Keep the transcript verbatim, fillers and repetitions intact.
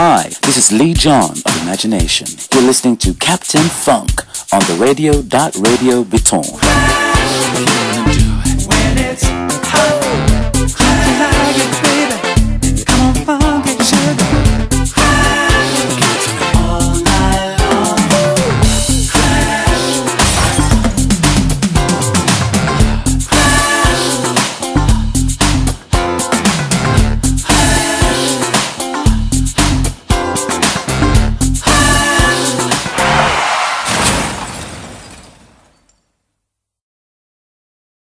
Hi, this is Leee John of Imagination. You're listening to Captain Funk on the radio dot radio Béton.